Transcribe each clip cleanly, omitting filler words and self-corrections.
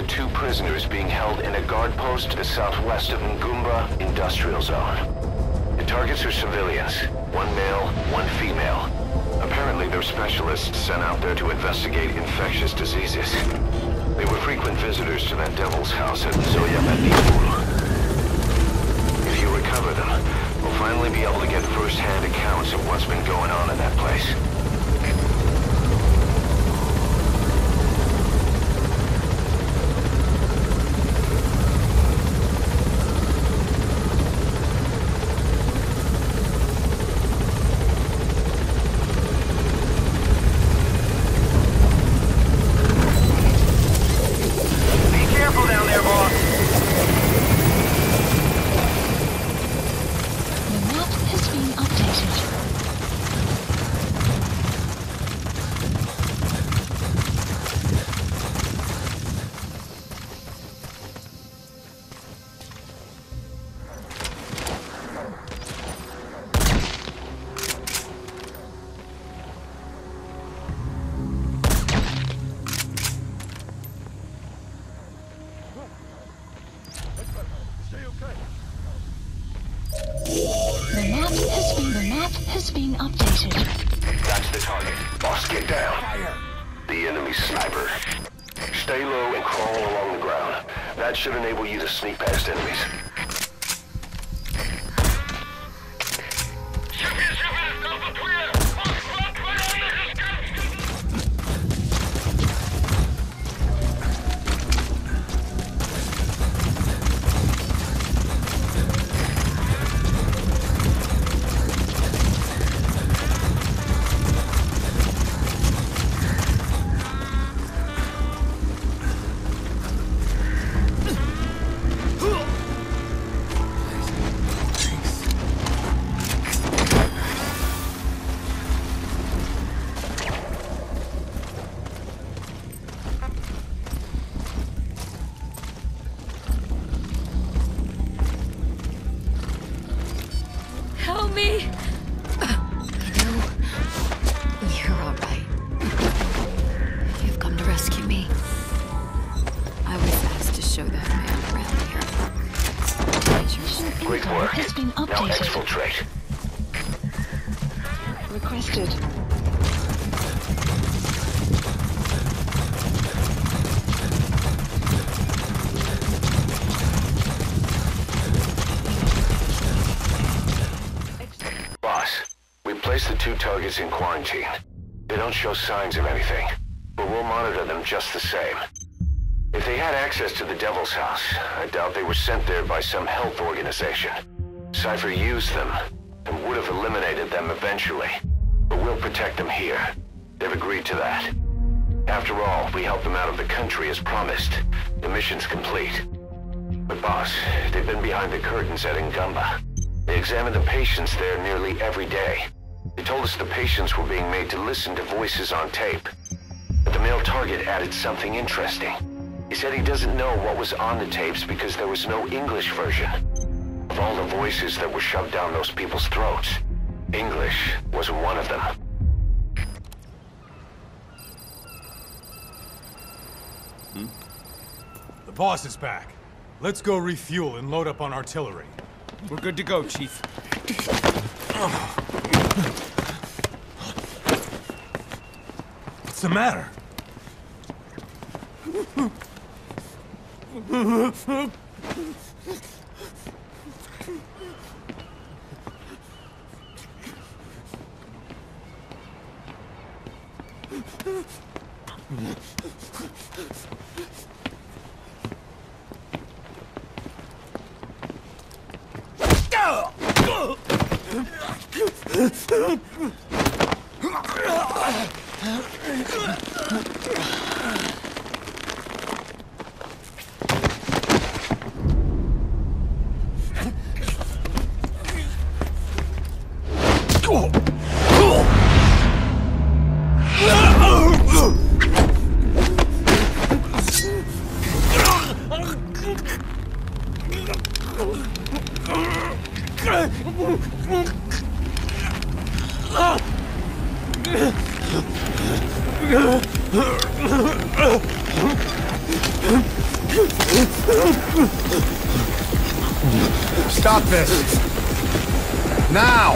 the two prisoners being held in a guard post to the southwest of Ngumba Industrial Zone. The targets are civilians, one male, one female. Apparently they're specialists sent out there to investigate infectious diseases. They were frequent visitors to that devil's house at Nzoya Madipur. If you recover them, we'll finally be able to get first-hand accounts of what's been going on in that place. Targets in quarantine. They don't show signs of anything, but we'll monitor them just the same. If they had access to the Devil's House, I doubt they were sent there by some health organization. Cypher used them, and would have eliminated them eventually. But we'll protect them here. They've agreed to that. After all, we helped them out of the country as promised. The mission's complete. But boss, they've been behind the curtains at Ngumba. They examine the patients there nearly every day. They told us the patients were being made to listen to voices on tape. But the male target added something interesting. He said he doesn't know what was on the tapes because there was no English version. Of all the voices that were shoved down those people's throats, English was one of them. The boss is back. Let's go refuel and load up on artillery. We're good to go, Chief. What's the matter? Stop this! Now!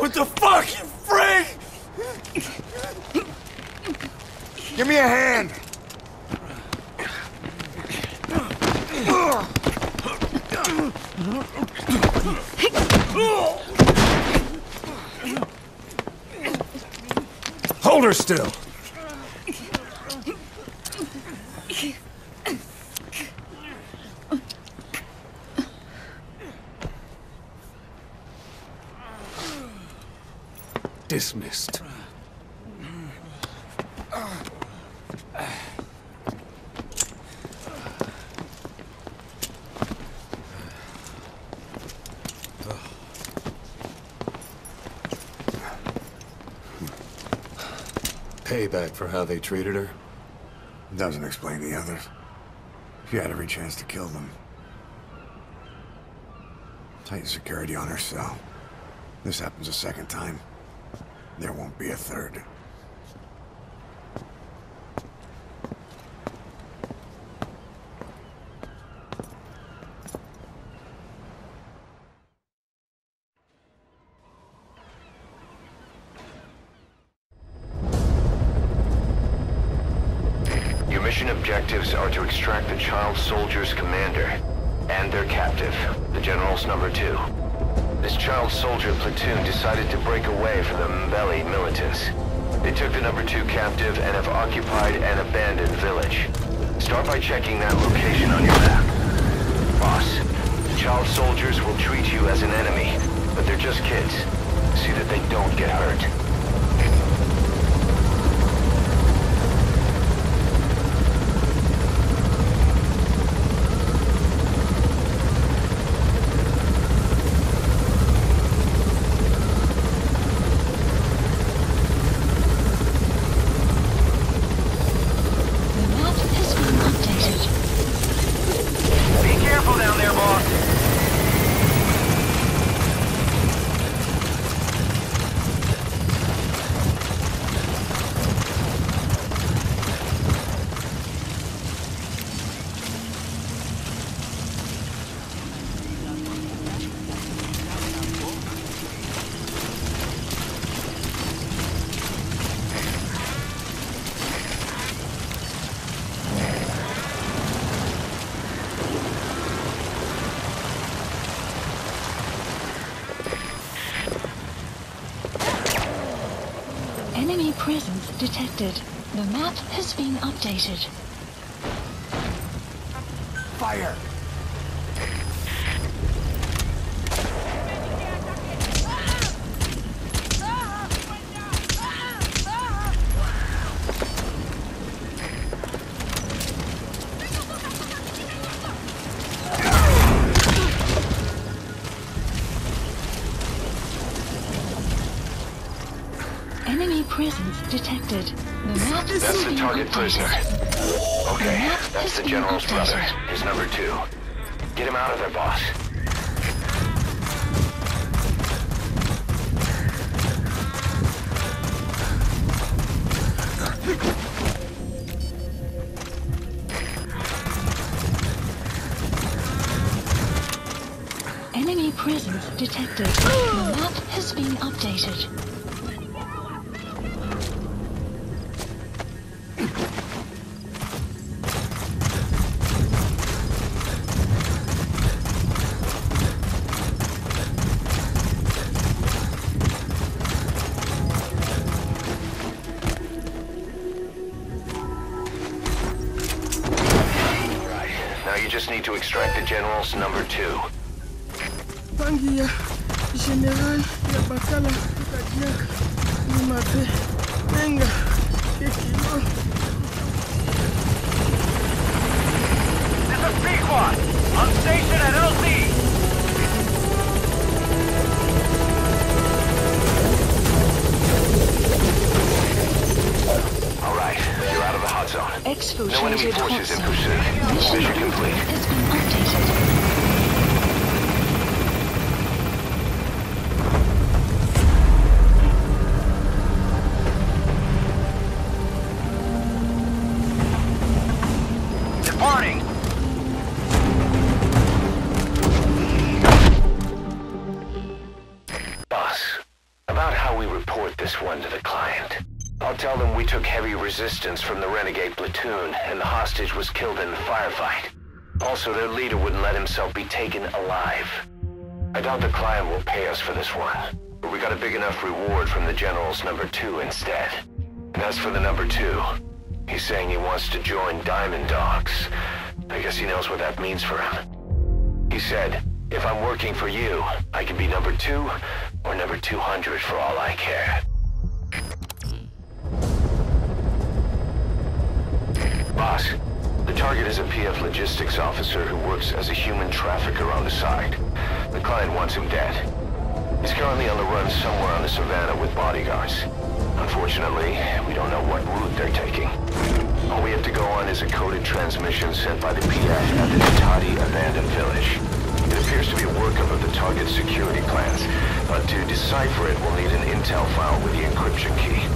What the fuck, you freak? Give me a hand! Hold her still! Dismissed. Payback for how they treated her? Doesn't explain the others. She had every chance to kill them. Tighten security on her cell. This happens a second time. There won't be a third. Objectives are to extract the child soldier's commander and their captive, the General's No. 2. This child soldier platoon decided to break away from the Mbele militants. They took the No. 2 captive and have occupied an abandoned village. Start by checking that location on your map. Boss, the child soldiers will treat you as an enemy, but they're just kids. See that they don't get hurt. Enemy presence detected. The map has been updated. Fire! Presence detected. The map is that's the target prisoner. Okay, that's the General's brother. His No. 2. Get him out of there, boss. Enemy presence detected. The map has been updated. Need to extract the General's No. 2. This is Pequot! On station at LZ! Alright, you're out of the hot zone. No enemy forces in pursuit. Mission complete. Has been updated. Departing. Boss, about how we report this one to the client. I'll tell them we took heavy resistance from the renegade platoon, and the hostage was killed in the firefight. Also, their leader wouldn't let himself be taken alive. I doubt the client will pay us for this one, but we got a big enough reward from the general's number 2 instead. And as for the number 2, he's saying he wants to join Diamond Dogs. I guess he knows what that means for him. He said, if I'm working for you, I can be number 2 or number 200 for all I care. Boss, the target is a PF logistics officer who works as a human trafficker on the side. The client wants him dead. He's currently on the run somewhere on the savannah with bodyguards. Unfortunately, we don't know what route they're taking. All we have to go on is a coded transmission sent by the PF at the Ditati Abandoned Village. It appears to be a workup of the target's security plans, but to decipher it, we'll need an intel file with the encryption key.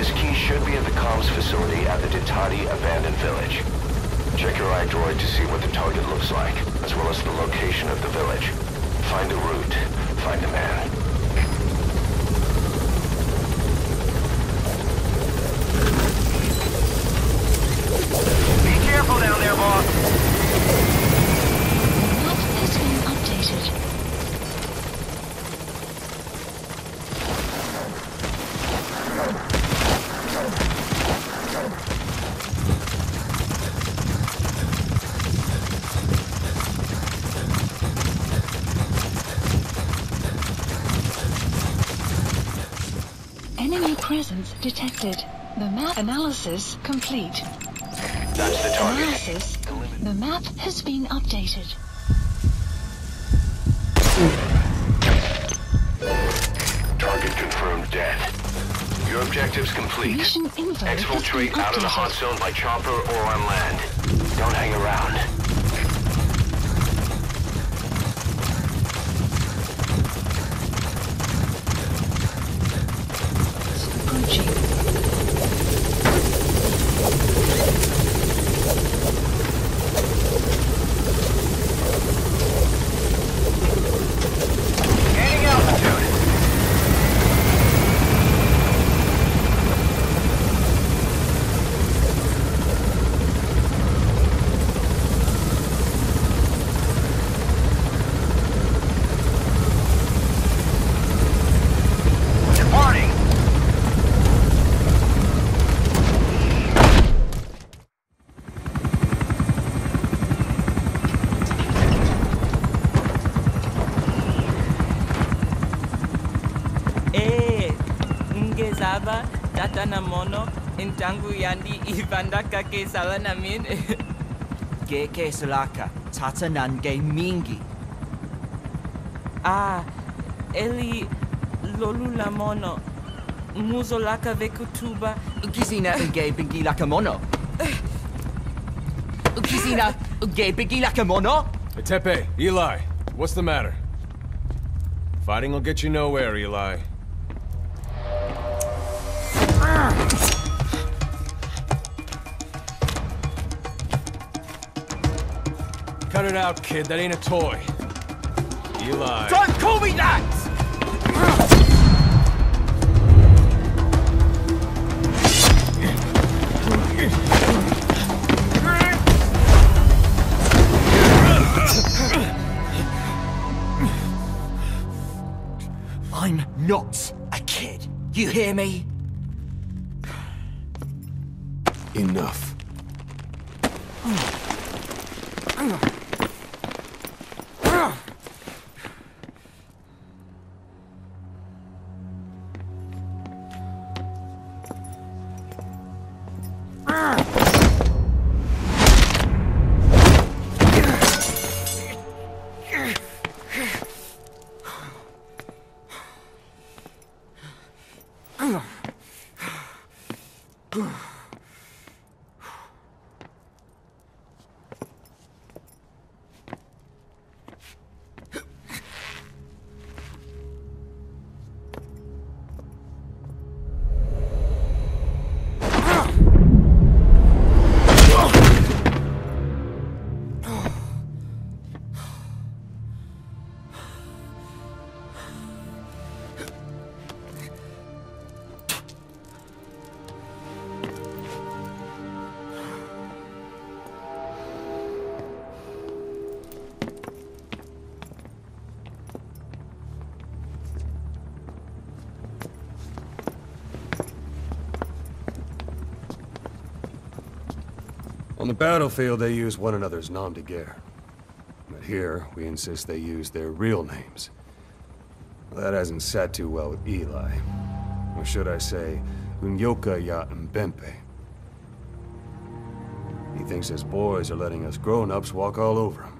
This key should be at the comms facility at the Ditati Abandoned Village. Check your iDroid to see what the target looks like, as well as the location of the village. Find the route. Find the man. Be careful down there, boss! Map has been updated. Presence detected. The map analysis complete. That's the target. Analysis. The map has been updated. Target confirmed dead. Your objective's complete. Mission exfiltrate out of the hot zone by chopper or on land. Don't hang around. Datana mono intangu yandi ivandaka ke salana min ke salaka tata nange mingi eli lolula mono muzolaka vekutuba ukizina uge bigilaka mono ukizina uge bigilaka mono. Tepe, Eli, what's the matter? Fighting will get you nowhere, Eli. Cut it out, kid. That ain't a toy. Eli. Don't call me that! I'm not a kid. You hear me? Enough. On the battlefield, they use one another's nom de guerre. But here, we insist they use their real names. Well, that hasn't sat too well with Eli. Or should I say, Unyoka ya Mbempe. He thinks his boys are letting us grown-ups walk all over him.